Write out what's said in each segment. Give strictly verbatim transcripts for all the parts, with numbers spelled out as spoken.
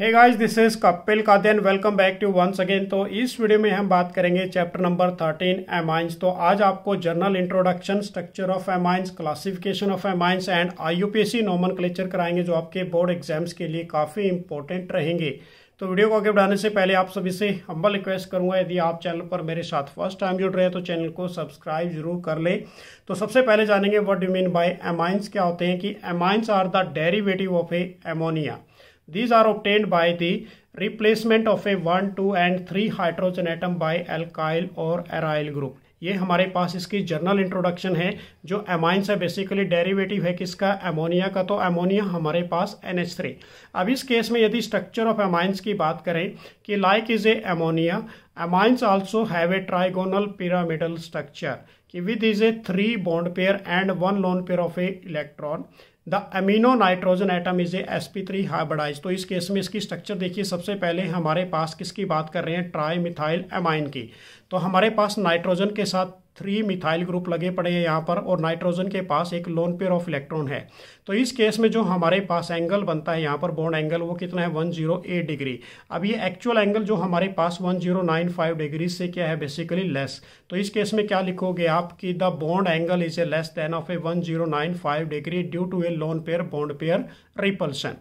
Hey guys, this is Kapil Kadian, welcome back to once again. तो इस video में हम बात करेंगे चैप्टर नंबर थर्टीन एमाइंस। तो आज आपको general introduction, structure of amines, classification of amines and IUPAC nomenclature कराएंगे, जो आपके बोर्ड एग्जाम्स के लिए काफ़ी इंपॉर्टेंट रहेंगे। तो वीडियो को आगे बढ़ाने से पहले आप सभी से हम्बल रिक्वेस्ट करूंगा, यदि आप चैनल पर मेरे साथ फर्स्ट टाइम जुड़ रहे हैं तो चैनल को सब्सक्राइब जरूर कर ले। तो सबसे पहले जानेंगे what do mean by amines, क्या होते हैं कि amines are the derivative of a ammonia. These are obtained by the replacement of a one, two and three hydrogen atom by alkyl or aryl group। ये हमारे पास इसकी general introduction है। जो amines है बेसिकली डेरिवेटिव है किसका, ammonia का। तो एमोनिया हमारे पास एन एच थ्री। अब इस केस में यदि स्ट्रक्चर ऑफ एमाइंस की बात करें कि like is a ammonia, amines also have a trigonal pyramidal structure कि with is a three bond pair and one lone pair of a electron. The amino nitrogen atom is a S P three hybridise. तो इस case में इसकी structure देखिए, सबसे पहले हमारे पास किसकी बात कर रहे हैं, ट्राई मिथाइल एमाइन की। तो हमारे पास नाइट्रोजन के साथ थ्री मिथाइल ग्रुप लगे पड़े हैं यहाँ पर, और नाइट्रोजन के पास एक लोन पेयर ऑफ इलेक्ट्रॉन है। तो इस केस में जो हमारे पास एंगल बनता है यहाँ पर, बॉन्ड एंगल, वो कितना है, वन जीरो एट डिग्री। अब ये एक्चुअल एंगल जो हमारे पास one zero nine five degree से क्या है, बेसिकली लेस। तो इस केस में क्या लिखोगे आप कि the bond angle is a less than of a one zero nine five degree due to a lone pair bond pair repulsion.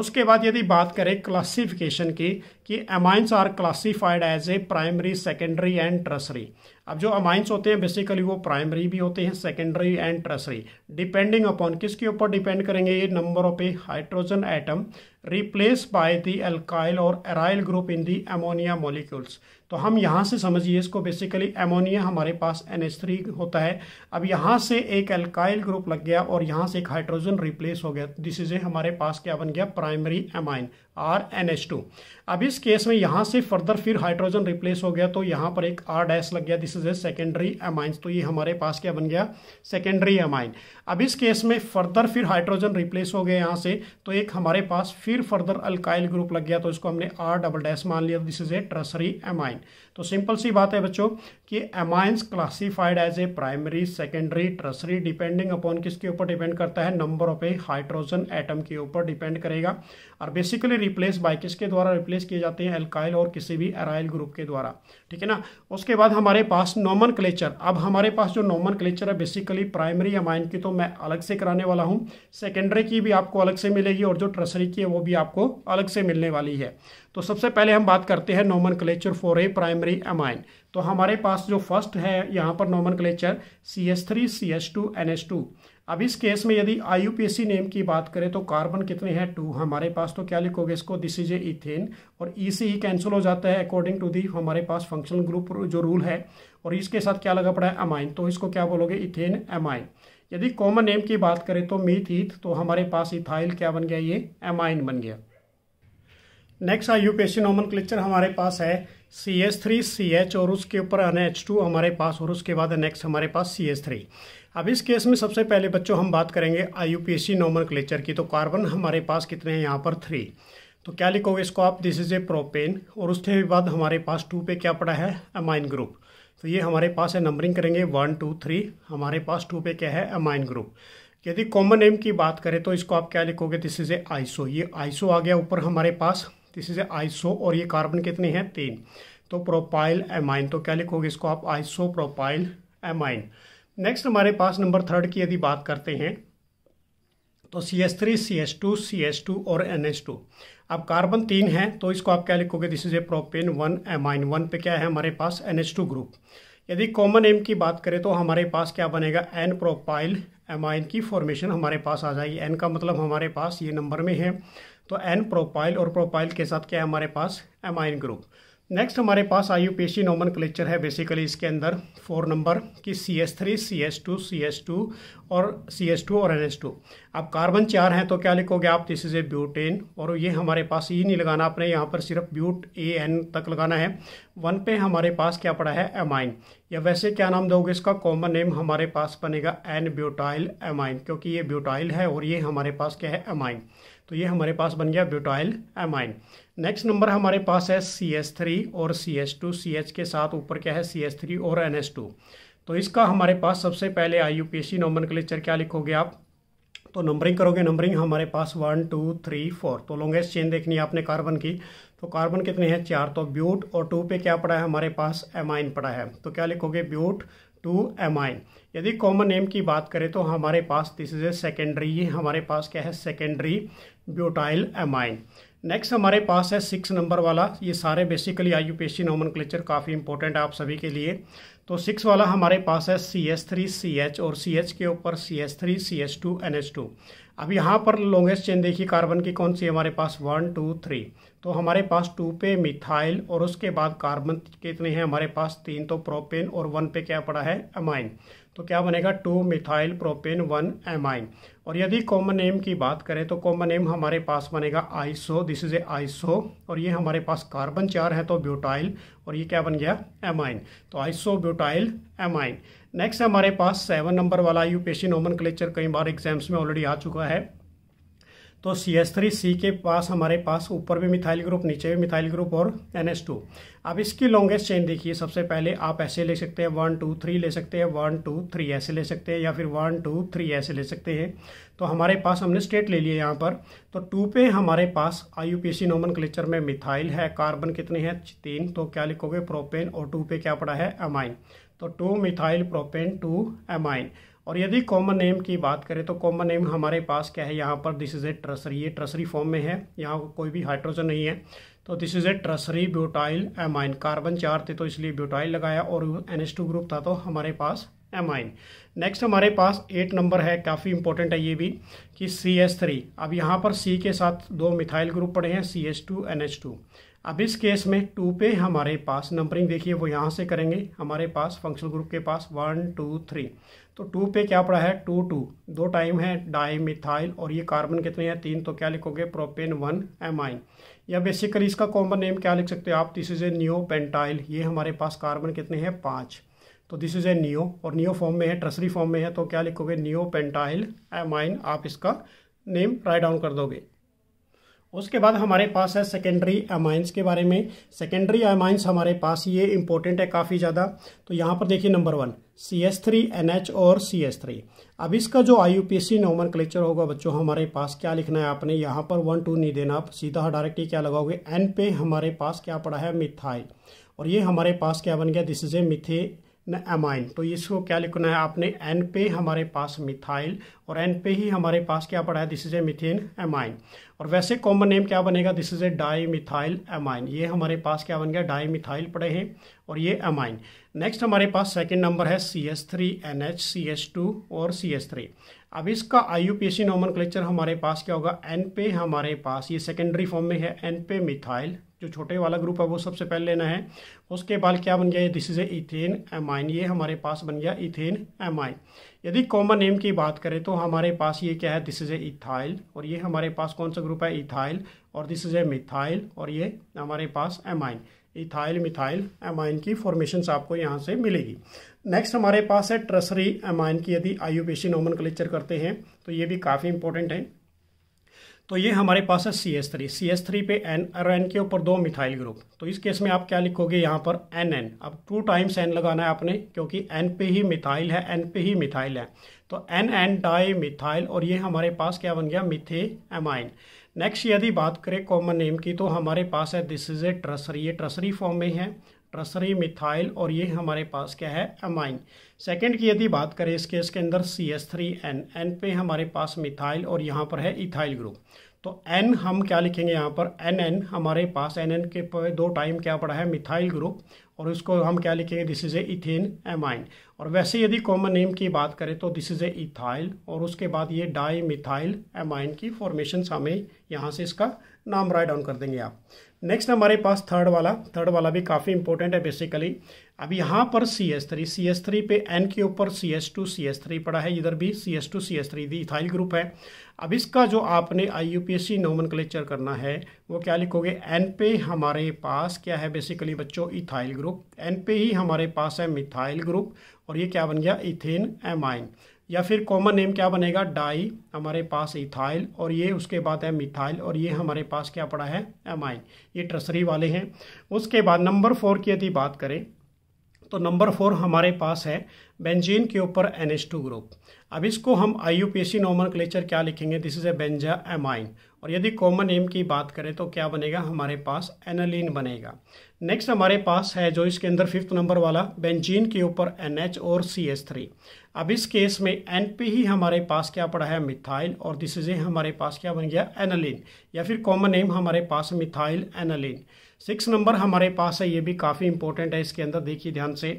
उसके बाद यदि बात करें क्लासिफिकेशन की कि amines are classified as a primary, secondary and tertiary. अब जो amines होते हैं बेसिकली वो प्राइमरी भी होते हैं, secondary and tertiary, depending upon, किसके ऊपर डिपेंड करेंगे, ये number of a hydrogen atom replace by the alkyl और aryl group in the ammonia molecules. तो हम यहाँ से समझिए इसको, बेसिकली एमोनिया हमारे पास एन एच थ्री होता है। अब यहाँ से एक एल्काइल ग्रुप लग गया और यहाँ से एक हाइड्रोजन रिप्लेस हो गया। दिस इज ए हमारे पास क्या बन गया, primary amine R N H two. अब इस केस में यहाँ से फर्दर फिर हाइड्रोजन रिप्लेस हो गया तो यहाँ पर एक आर डैश लग गया, this is a secondary amines. तो ये हमारे पास क्या बन गया, सेकेंडरी एमाइन। अब इस केस में फर्दर फिर हाइड्रोजन रिप्लेस हो गया यहाँ से, तो एक हमारे पास फिर फर्दर अल्काइल ग्रुप लग गया, तो इसको हमने आर डबल डैश मान लिया, this is a tertiary amine. तो सिंपल सी बात है बच्चों कि amines classified as a primary, secondary, tertiary, depending upon, किसके ऊपर डिपेंड करता है, number of a hydrogen atom के ऊपर डिपेंड करेगा। और बेसिकली रिप्लेस बाय, किसके द्वारा रिप्लेस किए जाते हैं, एल्काइल और किसी भी एराइल ग्रुप के द्वारा, ठीक है ना। उसके बाद हमारे पास नोमेनक्लेचर। अब हमारे पास जो नोमेनक्लेचर है बेसिकली प्राइमरी एमाइन की तो मैं अलग से कराने वाला हूँ, सेकेंडरी की भी आपको अलग से मिलेगी और जो टर्सरी की है वो भी आपको अलग से मिलने वाली है। तो सबसे पहले हम बात करते हैं nomenclature for a primary amine. तो हमारे पास जो फर्स्ट है यहाँ पर nomenclature C H three C H two N H two. अब इस केस में यदि I U P A C name की बात करें तो कार्बन कितने हैं, टू हमारे पास। तो क्या लिखोगे इसको, दिस इज ए इथेन, और ई से ही कैंसिल हो जाता है अकॉर्डिंग टू दी हमारे पास फंक्शनल ग्रुप जो रूल है, और इसके साथ क्या लगा पड़ा है, अमाइन। तो इसको क्या बोलोगे, इथेन अमाइन। यदि कॉमन नेम की बात करें तो मीथ ईथ, तो हमारे पास इथाइल क्या बन गया, ये अमाइन बन गया। Next I U P A C nomenclature हमारे पास है C H three C H और उसके ऊपर एन एच टू हमारे पास, और उसके बाद नेक्स्ट हमारे पास सी एच थ्री। अब इस केस में सबसे पहले बच्चों हम बात करेंगे I U P A C nomenclature की। तो कार्बन हमारे पास कितने हैं यहाँ पर, थ्री। तो क्या लिखोगे इसको आप, दिस इज ए प्रोपेन, और उसके बाद हमारे पास टू पे क्या पड़ा है, अमाइन ग्रुप। तो ये हमारे पास है, नंबरिंग करेंगे वन टू थ्री, हमारे पास टू पे क्या है, अमाइन ग्रुप। यदि कॉमन नेम की बात करें तो इसको आप क्या लिखोगे, दिस इज ए आइसो, ये आइसो आ गया ऊपर हमारे पास, दिस इज ए आइसो, और ये कार्बन कितने हैं, तीन। तो प्रोपाइल एमाइन, तो क्या लिखोगे इसको आप, आइसो प्रोपाइल एमाइन। नेक्स्ट हमारे पास नंबर थर्ड की यदि बात करते हैं तो C H three C H two C H two और एन एच टू। अब कार्बन तीन है तो इसको आप क्या लिखोगे, this is a propane one amine, one पे क्या है हमारे पास, एन एच टू ग्रुप। यदि कॉमन नेम की बात करें तो हमारे पास क्या बनेगा, एन प्रोपाइल एमाइन की फॉर्मेशन हमारे पास आ जाएगी। एन का मतलब हमारे पास ये नंबर में है, तो एन प्रोपाइल और प्रोपाइल के साथ क्या है हमारे पास, एमाइन ग्रुप। नेक्स्ट हमारे पास I U P A C nomenclature है बेसिकली इसके अंदर फोर नंबर कि C H three C H two C H two और सी एच टू और एन एच टू। अब कार्बन चार हैं तो क्या लिखोगे आप, दिस इज ए ब्यूटेन, और ये हमारे पास ई नहीं लगाना आपने यहाँ पर, सिर्फ ब्यूट ए एन तक लगाना है। वन पे हमारे पास क्या पड़ा है, एमाइन, या वैसे क्या नाम दोगे इसका, कॉमन नेम हमारे पास बनेगा एन ब्यूटाइल एमाइन, क्योंकि ये ब्यूटाइल है और ये हमारे पास क्या है, एमाइन। तो ये हमारे पास बन गया ब्यूटाइल एमाइन। नेक्स्ट नंबर हमारे पास है सी एच थ्री और C H two, C H के साथ ऊपर क्या है, सी एच थ्री और एन एच टू। तो इसका हमारे पास सबसे पहले I U P A C nomenclature क्या लिखोगे आप, तो नंबरिंग करोगे। नंबरिंग हमारे पास वन टू थ्री फोर, तो लॉन्गेस्ट चेन देखनी है आपने कार्बन की, तो कार्बन कितने हैं चार। तो ब्यूट और टू पे क्या पड़ा है हमारे पास एमाइन पड़ा है, तो क्या लिखोगे ब्यूट टू एमाइन। यदि कॉमन नेम की बात करें तो हमारे पास दिस इज ए सेकेंडरी, ये हमारे पास क्या है सेकेंडरी ब्यूटाइल एमाइन। नेक्स्ट हमारे पास है सिक्स नंबर वाला, ये सारे बेसिकली आईयूपीएसी नोमेनक्लेचर काफ़ी इंपॉर्टेंट है आप सभी के लिए। तो सिक्स वाला हमारे पास है C H three C H और सी एच के ऊपर C H three C H two N H two. अब यहाँ पर लॉन्गेस्ट चेन देखिए कार्बन की कौन सी हमारे पास वन टू थ्री, तो हमारे पास टू पे मिथाइल और उसके बाद कार्बन कितने हैं हमारे पास तीन, तो प्रोपेन और वन पे क्या पड़ा है एमाइन, तो क्या बनेगा two methyl propane one amine. और यदि कॉमन नेम की बात करें तो कॉमन नेम हमारे पास बनेगा iso, this is a iso और ये हमारे पास कार्बन चार है तो ब्यूटाइल और ये क्या बन गया एमाइन, तो आइसो ब्यूटाइल एमाइन। नेक्स्ट हमारे पास सेवन नंबर वाला आईयूपीएसी नोमेनक्लेचर कई बार एग्जाम्स में ऑलरेडी आ चुका है। तो सी एस थ्री सी के पास हमारे पास ऊपर भी मिथाइल ग्रुप नीचे भी मिथाइल ग्रुप और एन एस टू। अब इसकी लॉन्गेस्ट चेन देखिए, सबसे पहले आप ऐसे ले सकते हैं वन टू थ्री ले सकते हैं, वन टू थ्री ऐसे ले सकते हैं या फिर वन टू थ्री ऐसे ले सकते हैं। तो हमारे पास हमने स्टेट ले लिए यहाँ पर, तो टू पे हमारे पास आईयूपीएसी नोमेनक्लेचर में मिथाइल है, कार्बन कितने हैं तीन, तो क्या लिखोगे प्रोपेन और टू पे क्या पड़ा है एमाइन, तो two methyl propane two amine. और यदि कॉमन नेम की बात करें तो कॉमन नेम हमारे पास क्या है यहाँ पर दिस इज ए ट्रसरी, ये ट्रसरी फॉर्म में है, यहाँ कोई भी हाइड्रोजन नहीं है, तो this is a tertiary butyl amine. Carbon चार थे तो इसलिए ब्यूटाइल लगाया और एन एच टू ग्रुप था तो हमारे पास एमाइन। नेक्स्ट हमारे पास एट नंबर है, काफ़ी इंपॉर्टेंट है ये भी कि सी एच थ्री। अब यहाँ पर सी के साथ दो मिथाइल ग्रुप पड़े हैं C H two N H two. अब इस केस में टू पे हमारे पास नंबरिंग देखिए वो यहाँ से करेंगे, हमारे पास फंक्शनल ग्रुप के पास वन टू थ्री, तो टू पे क्या पड़ा है टू टू, दो टाइम है डाई मिथाइल और ये कार्बन कितने हैं तीन, तो क्या लिखोगे प्रोपेन वन एमाइन। या बेसिकली इसका कॉमन नेम क्या लिख सकते हो आप, this is a neo pentyl, ये हमारे पास कार्बन कितने हैं पाँच, तो दिस इज ए नियो और नियो फॉर्म में है ट्रसरी फॉर्म में है, तो क्या लिखोगे नियो पेंटाइल एमाइन, आप इसका नेम राइट डाउन कर दोगे। उसके बाद हमारे पास है सेकेंडरी एमाइंस के बारे में। सेकेंडरी एमाइंस हमारे पास ये इंपॉर्टेंट है काफ़ी ज़्यादा, तो यहाँ पर देखिए number one C S three N H और सी एस थ्री। अब इसका जो I U P C nomenclature होगा बच्चों हमारे पास क्या लिखना है आपने, यहाँ पर वन टू नहीं देना आप, सीधा डायरेक्टली क्या लगाओगे एन पे हमारे पास क्या पड़ा है मिथाइल और ये हमारे पास क्या बन गया this is a methane amine, तो इसको क्या लिखना है आपने एन पे हमारे पास मिथाइल और एन पे ही हमारे पास क्या पड़ा है this is a methane amine. और वैसे कॉमन नेम क्या बनेगा this is a di methyl amine, ये हमारे पास क्या बन गया डाई मिथाइल पड़े हैं और ये एमाइन। नेक्स्ट हमारे पास सेकंड नंबर है C S three N H C S two और सी एस थ्री। अब इसका I U P S C nomenclature हमारे पास क्या होगा, एन पे हमारे पास ये सेकेंडरी फॉर्म में है एन पे मिथाइल, जो छोटे वाला ग्रुप है वो सबसे पहले लेना है, उसके बाद क्या बन गया ये this is a ethane amine, ये हमारे पास बन गया इथेन एमाइन। यदि कॉमन नेम की बात करें तो हमारे पास ये क्या है दिस इज ए इथाइल और ये हमारे पास कौन सा ग्रुप है इथाइल और दिस इज ए मिथाइल और ये हमारे पास एमाइन, इथाइल मिथाइल एमाइन की फॉर्मेशंस आपको यहाँ से मिलेगी। नेक्स्ट हमारे पास है ट्रसरी एमाइन की, यदि आईयूपीएसी नोमेनक्लेचर करते हैं तो ये भी काफ़ी इंपॉर्टेंट है। तो ये हमारे पास है C S three, C S three पे एन और एन के ऊपर दो मिथाइल ग्रुप, तो इस केस में आप क्या लिखोगे यहाँ पर एन एन, अब टू टाइम्स एन लगाना है आपने क्योंकि एन पे ही मिथाइल है, एन पे ही मिथाइल है, तो एन एन डाई मिथाइल और ये हमारे पास क्या बन गया मिथे एमाइन। नेक्स्ट यदि बात करें कॉमन नेम की तो हमारे पास है दिस इज ए ट्रसरी, ये ट्रसरी फॉर्म में है ट्रसरी मिथाइल और ये हमारे पास क्या है एमाइन। सेकंड की यदि बात करें इस केस के अंदर C S three N, N पे हमारे पास मिथाइल और यहाँ पर है इथाइल ग्रुप, तो एन हम क्या लिखेंगे यहाँ पर एन एन, हमारे पास एन एन के पे दो टाइम क्या पड़ा है मिथाइल ग्रुप और उसको हम क्या लिखेंगे this is a ethane amine. और वैसे यदि कॉमन नेम की बात करें तो दिस इज ए इथाइल और उसके बाद ये डाई मिथाइल एमाइन की फॉर्मेशन हमें यहाँ से इसका नाम राइट डाउन कर देंगे आप। नेक्स्ट हमारे पास थर्ड वाला, थर्ड वाला भी काफ़ी इंपॉर्टेंट है बेसिकली। अब यहाँ पर C S three, C S three पे एन के ऊपर C S two C S three पड़ा है, इधर भी C S two C S three the ethyl group है। अब इसका जो आपने I U P S C nomenclature करना है वो क्या लिखोगे, एन पे हमारे पास क्या है बेसिकली बच्चों इथाइल ग्रुप, एन पे ही हमारे पास है मिथाइल ग्रुप और ये क्या बन गया इथेन एमाइन। या फिर कॉमन नेम क्या बनेगा डाई हमारे पास इथाइल और ये उसके बाद है मिथाइल और ये हमारे पास क्या पड़ा है एमाइन, ये ट्रसरी वाले हैं। उसके बाद नंबर फोर की यदि बात करें तो नंबर फोर हमारे पास है बेंजीन के ऊपर एन एच टू ग्रुप। अब इसको हम I U P S C nomenclature क्या लिखेंगे, दिस इज ए बेंजामाइन। और यदि कॉमन नेम की बात करें तो क्या बनेगा हमारे पास, एनालीन बनेगा। नेक्स्ट हमारे पास है जो इसके अंदर फिफ्थ नंबर वाला बेंजीन के ऊपर एन एच और सी एस थ्री। अब इस केस में एन पे ही हमारे पास क्या पड़ा है, मिथाइल, और दिस इज ए हमारे पास क्या बन गया, एनालीन, या फिर कॉमन नेम हमारे पास मिथाइल एनालीन। सिक्स नंबर हमारे पास है, ये भी काफ़ी इंपॉर्टेंट है, इसके अंदर देखिए ध्यान से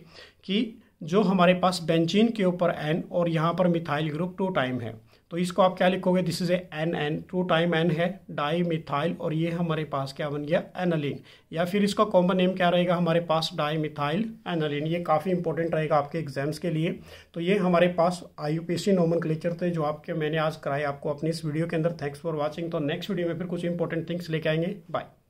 कि जो हमारे पास बेंजीन के ऊपर एन और यहाँ पर मिथाइल ग्रुप टू टाइम है, तो इसको आप क्या लिखोगे, this is a N N, two time N है, डाई मिथाइल, और ये हमारे पास क्या बन गया, एनालीन, या फिर इसका कॉमन नेम क्या रहेगा हमारे पास, डाई मिथाइल एनालीन। ये काफ़ी इंपॉर्टेंट रहेगा आपके एग्जाम्स के लिए। तो ये हमारे पास I U P S C nomenclature थे जो आपके मैंने आज कराए आपको अपनी इस वीडियो के अंदर। Thanks for watching. तो नेक्स्ट वीडियो में फिर कुछ इंपॉर्टेंट थिंग्स लेके आएंगे। बाय।